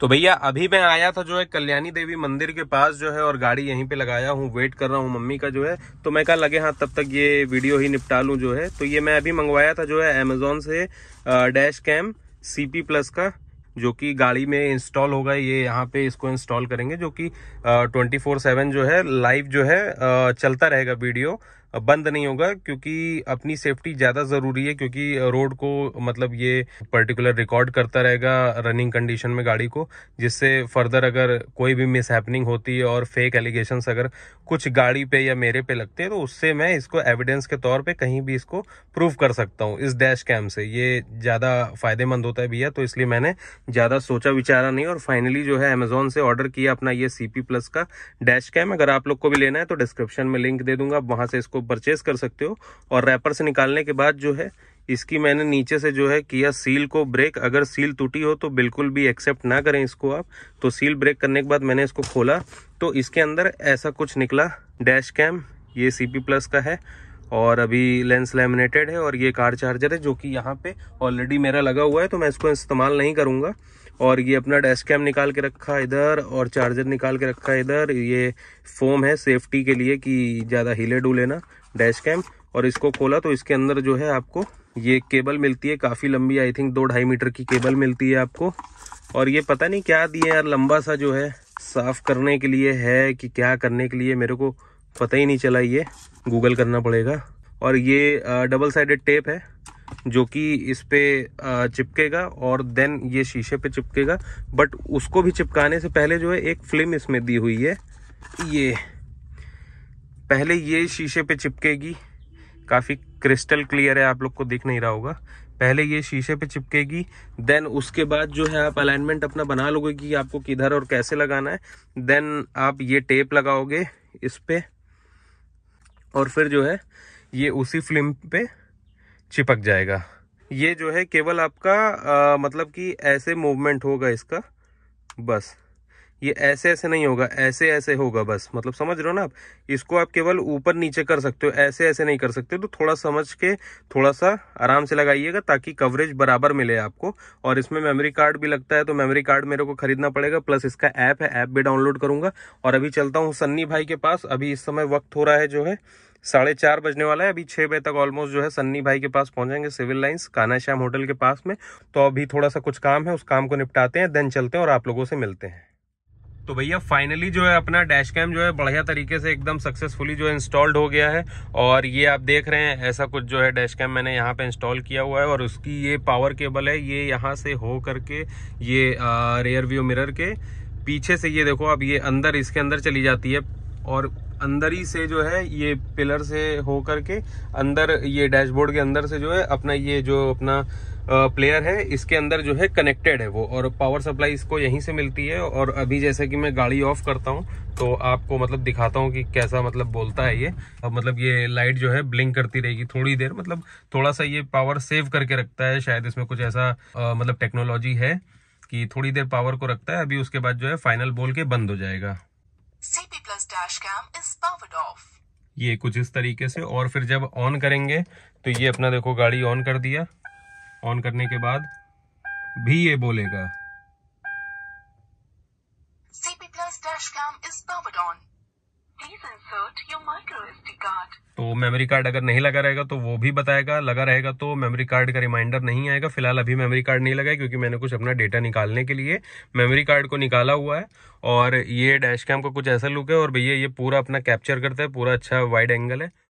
तो भैया अभी मैं आया था जो है कल्याणी देवी मंदिर के पास जो है, और गाड़ी यहीं पे लगाया हूँ, वेट कर रहा हूँ मम्मी का जो है। तो मैं कहा लगे हाँ तब तक ये वीडियो ही निपटा लूँ जो है। तो ये मैं अभी मंगवाया था जो है अमेजोन से डैश कैम CP प्लस का, जो कि गाड़ी में इंस्टॉल होगा। ये यहाँ पे इसको इंस्टॉल करेंगे जो कि 24/7 जो है लाइव जो है चलता रहेगा, वीडियो बंद नहीं होगा, क्योंकि अपनी सेफ्टी ज़्यादा ज़रूरी है, क्योंकि रोड को मतलब ये पर्टिकुलर रिकॉर्ड करता रहेगा रनिंग कंडीशन में गाड़ी को, जिससे फर्दर अगर कोई भी मिसहैपनिंग होती है और फेक एलिगेशंस अगर कुछ गाड़ी पे या मेरे पे लगते हैं तो उससे मैं इसको एविडेंस के तौर पे कहीं भी इसको प्रूव कर सकता हूँ इस डैश कैम से। ये ज़्यादा फ़ायदेमंद होता है भैया, तो इसलिए मैंने ज़्यादा सोचा विचारा नहीं और फाइनली जो है अमेजोन से ऑर्डर किया अपना ये CP प्लस का डैश कैम। अगर आप लोग को भी लेना है तो डिस्क्रिप्शन में लिंक दे दूँगा, वहाँ से इसको परचेस कर सकते हो। और रैपर से निकालने के बाद जो है इसकी मैंने नीचे से जो है किया सील को ब्रेक। अगर सील टूटी हो तो बिल्कुल भी एक्सेप्ट ना करें इसको आप। तो सील ब्रेक करने के बाद मैंने इसको खोला तो इसके अंदर ऐसा कुछ निकला। डैश कैम ये CP प्लस का है और अभी लेंस लैमिनेटेड है और ये कार चार्जर है जो कि यहाँ पे ऑलरेडी मेरा लगा हुआ है, तो मैं इसको इस्तेमाल नहीं करूँगा। और ये अपना डैश कैम निकाल के रखा है इधर और चार्जर निकाल के रखा है इधर। ये फोम है सेफ्टी के लिए कि ज़्यादा हिले डुले ना डैश कैम। और इसको खोला तो इसके अंदर जो है आपको ये केबल मिलती है, काफ़ी लंबी, आई थिंक 2-2.5 मीटर की केबल मिलती है आपको। और ये पता नहीं क्या दिए यार, लंबा सा जो है साफ़ करने के लिए है कि क्या करने के लिए, मेरे को पता ही नहीं चला, ये गूगल करना पड़ेगा। और ये डबल साइडेड टेप है जो कि इस पे चिपकेगा और देन ये शीशे पे चिपकेगा, बट उसको भी चिपकाने से पहले जो है एक फिल्म इसमें दी हुई है, ये पहले ये शीशे पे चिपकेगी। काफ़ी क्रिस्टल क्लियर है, आप लोग को दिख नहीं रहा होगा। पहले ये शीशे पे चिपकेगी, देन उसके बाद जो है आप अलाइनमेंट अपना बना लोगे कि आपको किधर और कैसे लगाना है। देन आप ये टेप लगाओगे इस पे और फिर जो है ये उसी फिल्म पे चिपक जाएगा। ये जो है केवल आपका मतलब कि ऐसे मूवमेंट होगा इसका, बस ये ऐसे ऐसे नहीं होगा, ऐसे ऐसे होगा बस, मतलब समझ रहे हो ना आप। इसको आप केवल ऊपर नीचे कर सकते हो, ऐसे ऐसे नहीं कर सकते। तो थोड़ा समझ के थोड़ा सा आराम से लगाइएगा ताकि कवरेज बराबर मिले आपको। और इसमें मेमोरी कार्ड भी लगता है, तो मेमोरी कार्ड मेरे को खरीदना पड़ेगा, प्लस इसका ऐप है, ऐप भी डाउनलोड करूँगा। और अभी चलता हूँ सन्नी भाई के पास। अभी इस समय वक्त हो रहा है जो है 4:30 बजने वाला है, अभी 6 बजे तक ऑलमोस्ट जो है सन्नी भाई के पास पहुंचेंगे, civil lines Kanha Shyam hotel के पास में। तो अभी थोड़ा सा कुछ काम है, उस काम को निपटाते हैं, देन चलते हैं और आप लोगों से मिलते हैं। तो भैया फाइनली जो है अपना डैश कैम जो है बढ़िया तरीके से एकदम सक्सेसफुली जो है इंस्टॉल्ड हो गया है। और ये आप देख रहे हैं ऐसा कुछ जो है डैश कैम मैंने यहाँ पे इंस्टॉल किया हुआ है। और उसकी ये पावर केबल है, ये यहाँ से हो करके ये रेयर व्यू मिरर के पीछे से ये देखो अब ये अंदर इसके अंदर चली जाती है और अंदर ही से जो है ये पिलर से होकर के अंदर ये डैशबोर्ड के अंदर से जो है अपना ये जो अपना प्लेयर है इसके अंदर जो है कनेक्टेड है वो। और पावर सप्लाई इसको यहीं से मिलती है। और अभी जैसे कि मैं गाड़ी ऑफ करता हूँ तो आपको मतलब दिखाता हूँ कि कैसा मतलब बोलता है ये। अब मतलब ये लाइट जो है ब्लिंक करती रहेगी थोड़ी देर, मतलब थोड़ा सा ये पावर सेव करके रखता है, शायद इसमें कुछ ऐसा मतलब टेक्नोलॉजी है कि थोड़ी देर पावर को रखता है। अभी उसके बाद जो है फाइनल बोल के बंद हो जाएगा। CP Plus Dash Cam is powered off. ये कुछ इस तरीके से। और फिर जब ऑन करेंगे तो ये अपना देखो गाड़ी ऑन कर दिया, ऑन करने के बाद भी ये बोलेगा CP Plus Dash Cam is powered on. Please insert your micro SD card. तो मेमोरी कार्ड अगर नहीं लगा रहेगा तो वो भी बताएगा, लगा रहेगा तो मेमोरी कार्ड का रिमाइंडर नहीं आएगा। फिलहाल अभी मेमोरी कार्ड नहीं लगा है क्योंकि मैंने कुछ अपना डेटा निकालने के लिए मेमोरी कार्ड को निकाला हुआ है। और ये डैश कैम का कुछ ऐसा लुक है। और भैया ये पूरा अपना कैप्चर करता है, पूरा अच्छा वाइड एंगल है।